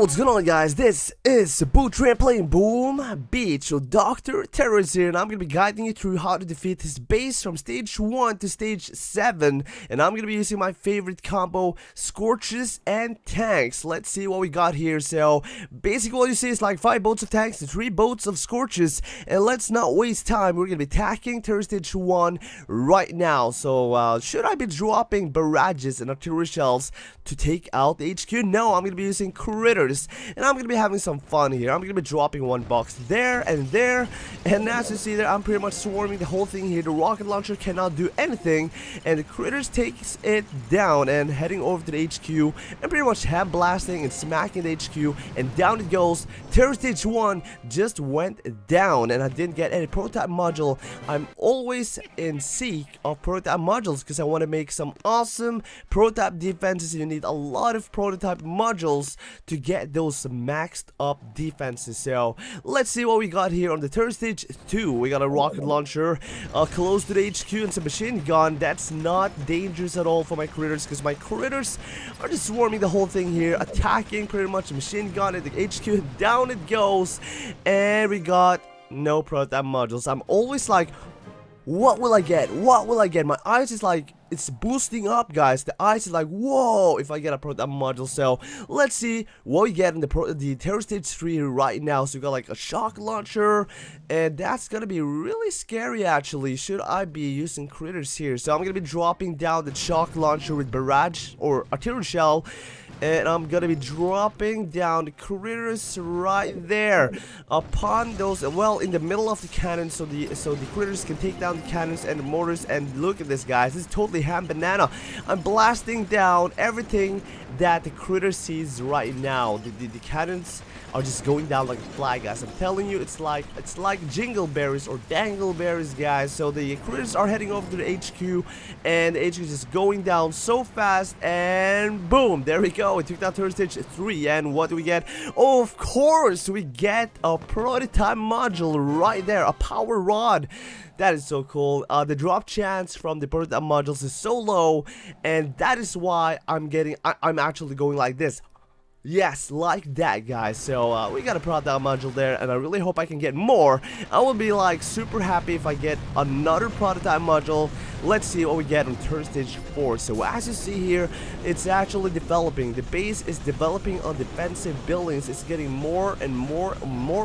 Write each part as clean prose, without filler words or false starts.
what's going on, guys? This is Boot Ramp playing Boom Beach. So Dr. Terror is here, and I'm going to be guiding you through how to defeat his base from stage 1 to stage 7. And I'm going to be using my favorite combo, Scorches and Tanks. Let's see what we got here. So basically all you see is like 5 boats of Tanks and 3 boats of Scorches. And let's not waste time. We're going to be attacking Terror stage 1 right now. So should I be dropping barrages and artillery shells to take out the HQ? No, I'm going to be using critters, and I'm gonna be having some fun here. I'm gonna be dropping one box there, and as you see there, I'm pretty much swarming the whole thing here. The rocket launcher cannot do anything, and the critters takes it down, and heading over to the HQ, and pretty much hand blasting and smacking the HQ, and down it goes. Terror stage 1 just went down, and I didn't get any prototype module. I'm always in seek of prototype modules because I want to make some awesome prototype defenses. You need a lot of prototype modules to get those maxed up defenses. So let's see what we got here on the Terror stage 2. We got a rocket launcher close to the HQ and some machine gun. That's not dangerous at all for my critters, because my critters are just swarming the whole thing here, attacking pretty much the machine gun at the HQ. Down it goes, and we got no prototype modules. I'm always like, what will I get? What will I get? My eyes is like, it's boosting up, guys. The eyes is like, whoa, if I get a prototype module. So let's see what we get in the Terror stage 3 right now. So we got like a shock launcher, and that's gonna be really scary actually. Should I be using critters here? So I'm gonna be dropping down the shock launcher with barrage or artillery shell, and I'm gonna be dropping down the critters right there upon those, well, in the middle of the cannon, so the critters can take down the cannons and the mortars. And look at this, guys, this is totally ham banana. I'm blasting down everything that the critter sees right now. The cannons are just going down like a fly, guys. I'm telling you, it's like jingleberries or dangleberries, guys. So the critters are heading over to the HQ, and the HQ is just going down so fast, and boom, there we go. We took down Terror stage 3, and what do we get? Oh, of course, we get a prototype module right there, a power rod. That is so cool. The drop chance from the prototype modules is so low, and that is why I'm actually going like this. Yes, like that, guys. So we got a prototype module there, and I really hope I can get more. I will be like super happy if I get another prototype module. Let's see what we get on Terror stage 4. So as you see here, it's actually developing. The base is developing on defensive buildings. It's getting more and more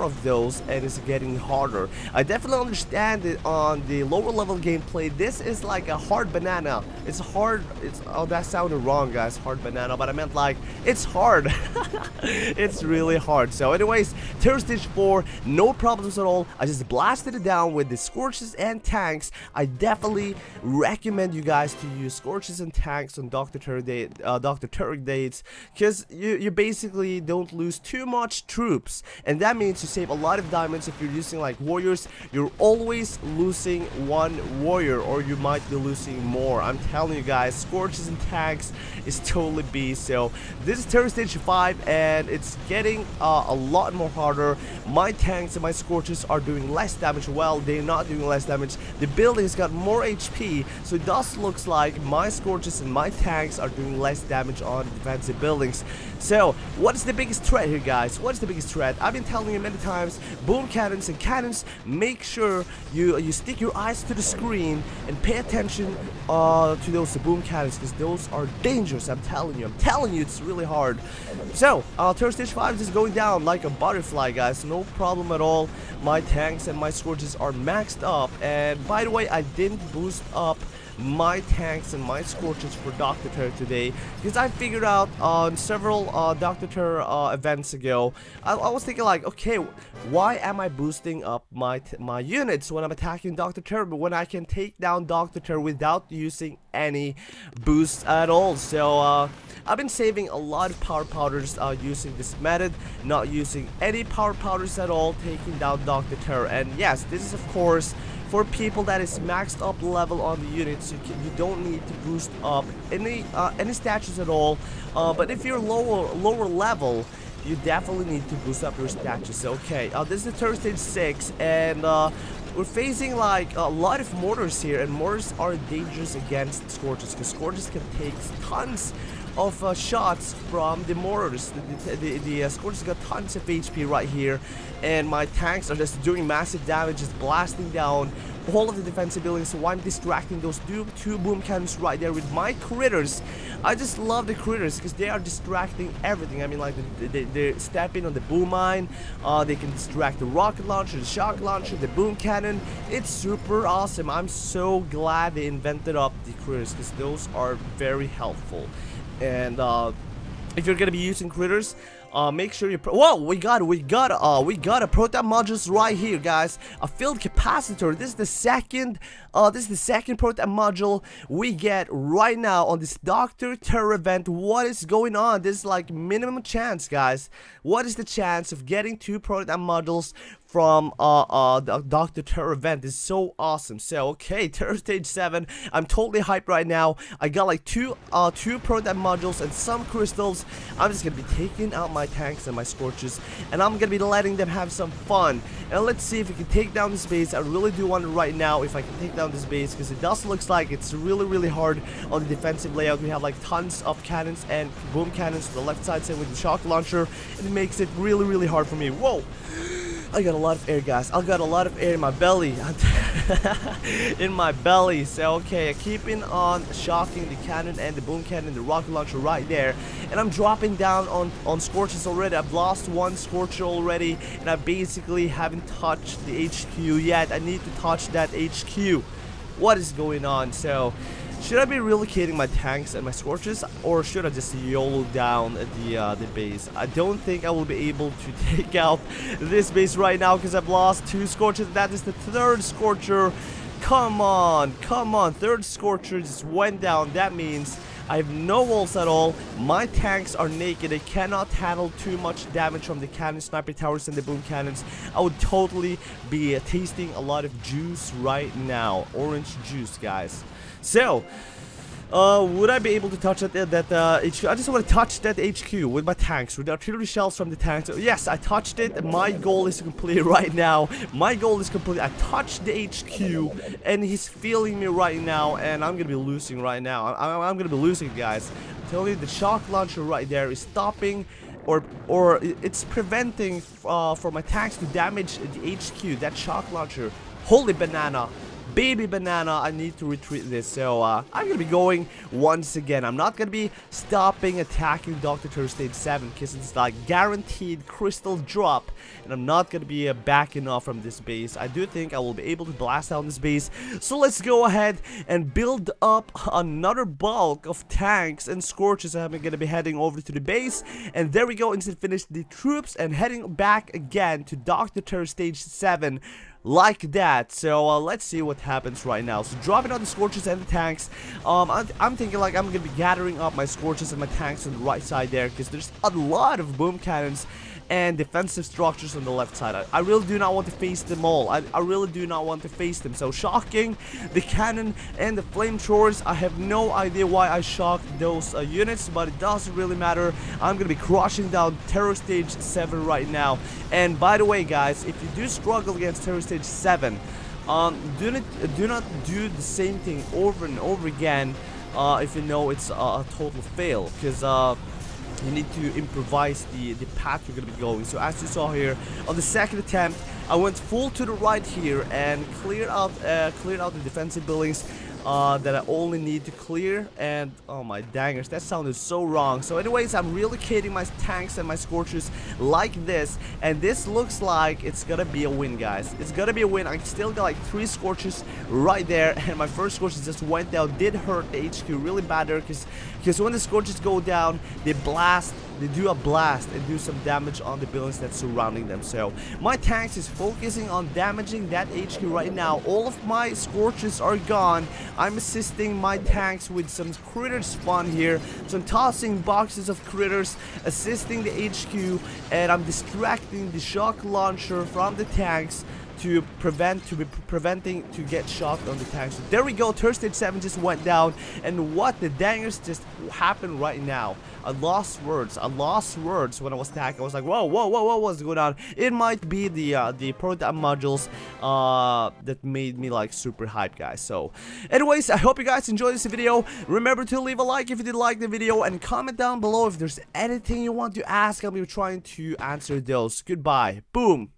of those, and it's getting harder. I definitely understand it on the lower level gameplay. This is like a hard banana. It's hard. It's, oh, that sounded wrong, guys. Hard banana, but I meant like it's hard. It's really hard. So anyways, Terror stage 4, no problems at all. I just blasted it down with the Scorches and Tanks. I definitely recommend you guys to use Scorches and Tanks on Dr. Terror dates, because you basically don't lose too much troops, and that means you save a lot of diamonds. If you're using like warriors, you're always losing one warrior, or you might be losing more. I'm telling you guys, Scorches and Tanks is totally beast. So this is Terror stage 5, and it's getting a lot more harder. My tanks and my Scorches are doing less damage. Well, they're not doing less damage. The building's got more HP, so it does looks like my Scorches and my tanks are doing less damage on defensive buildings. So what is the biggest threat here, guys? What is the biggest threat? I've been telling you many times, boom cannons and cannons. Make sure you stick your eyes to the screen and pay attention to those boom cannons, because those are dangerous. I'm telling you, it's really hard. So Terror stage 5 is going down like a butterfly, guys. No problem at all. My tanks and my Scorches are maxed up, and by the way, I didn't boost up my tanks and my Scorches for Dr. Terror today, because I figured out on several Dr. Terror events ago, I was thinking like, okay, why am I boosting up my units when I'm attacking Dr. Terror, but when I can take down Dr. Terror without using any boosts at all? So I've been saving a lot of power powders using this method, not using any power powders at all, taking down Dr. Terror. And yes, this is of course for people that is maxed up level on the units. You don't need to boost up any statues at all. But if you're lower level, you definitely need to boost up your statues. Okay, this is the Terror stage 6, and we're facing like a lot of mortars here, and mortars are dangerous against Scorches, because Scorches can take tons of shots from the mortars. The scorchers got tons of HP right here, and my tanks are just doing massive damage, just blasting down all of the defensive buildings. So I'm distracting those two boom cannons right there with my critters. I just love the critters because they are distracting everything. I mean, like they step in on the boom mine, they can distract the rocket launcher, the shock launcher, the boom cannon. It's super awesome. I'm so glad they invented up the critters because those are very helpful. And if you're gonna be using critters, make sure you whoa, we got a proton modules right here, guys. A field capacitor. This is the second proton module we get right now on this Dr. Terror event. What is going on? This is like minimum chance, guys. What is the chance of getting 2 proton modules from the Dr. Terror event? Is so awesome. So okay, Terror Stage 7. I'm totally hyped right now. I got like two proton modules and some crystals. I'm just gonna be taking out my tanks and my scorchers, and I'm gonna be letting them have some fun. And let's see if we can take down this base. I really do want it right now if I can take down this base, because it does looks like it's really hard on the defensive layout. We have like tons of cannons and boom cannons to the left side, same with the shock launcher, and it makes it really hard for me. Whoa, I got a lot of air, guys. I got a lot of air in my belly. So okay, keeping on shocking the cannon and the boom cannon, the rocket launcher right there, and I'm dropping down on scorches already. I've lost 1 scorcher already, and I basically haven't touched the HQ yet. I need to touch that HQ. What is going on? So should I be relocating my tanks and my scorches, or should I just YOLO down the base? I don't think I will be able to take out this base right now because I've lost 2 scorches. That is the 3rd scorcher. Come on, come on. 3rd scorcher just went down. That means I have no walls at all. My tanks are naked. They cannot handle too much damage from the cannon, sniper towers, and the boom cannons. I would totally be tasting a lot of juice right now. Orange juice, guys. So, would I be able to touch that HQ? I just want to touch that HQ with my tanks, with the artillery shells from the tanks. Yes, I touched it. My goal is to complete it right now. My goal is complete. I touched the HQ, and he's feeling me right now, and I'm going to be losing right now. I'm going to be losing, guys. I'm telling you, the shock launcher right there is stopping, or it's preventing for my tanks to damage the HQ, that shock launcher. Holy banana. Baby banana, I need to retreat this. So I'm gonna be going once again. I'm not gonna be stopping attacking Dr. Terror Stage 7 because it's like guaranteed crystal drop, and I'm not gonna be backing off from this base. I do think I will be able to blast down this base. So let's go ahead and build up another bulk of tanks and scorches. I'm gonna be heading over to the base, and there we go. Instant finish the troops and heading back again to Dr. Terror Stage 7. Like that. So let's see what happens right now. So dropping out the scorches and the tanks. I'm thinking like I'm gonna be gathering up my scorches and my tanks on the right side there, because there's a lot of boom cannons and defensive structures on the left side. I really do not want to face them all. I really do not want to face them. So shocking the cannon and the flamethrowers. I have no idea why I shocked those units, but it doesn't really matter. I'm gonna be crushing down Terror Stage 7 right now. And by the way, guys, if you do struggle against Terror Stage 7, do not do the same thing over and over again if you know it's a total fail, because you need to improvise the path you're going to be going. So as you saw here, on the second attempt, I went full to the right here and cleared out the defensive buildings that I only need to clear. And oh my dangers, that sounded so wrong. So anyways, I'm relocating my tanks and my scorchers like this, and this looks like it's gonna be a win, guys. It's gonna be a win. I still got like 3 scorchers right there, and my first scorchers just went down. Did hurt the HQ really bad there, because when the scorchers go down, they blast. They do a blast and do some damage on the buildings that's surrounding them. So my tanks is focusing on damaging that HQ right now. All of my scorches are gone. I'm assisting my tanks with some critter spawn here, so I'm tossing boxes of critters, assisting the HQ, and I'm distracting the shock launcher from the tanks. to be preventing to get shot on the tank. So there we go, third stage 7 just went down, and what the dangers just happened right now. I lost words when I was attacking. I was like, whoa, what's going on? It might be the prototype modules that made me like super hyped, guys. So anyways, I hope you guys enjoyed this video. Remember to leave a like if you did like the video, and comment down below if there's anything you want to ask. I'll be trying to answer those. Goodbye. Boom.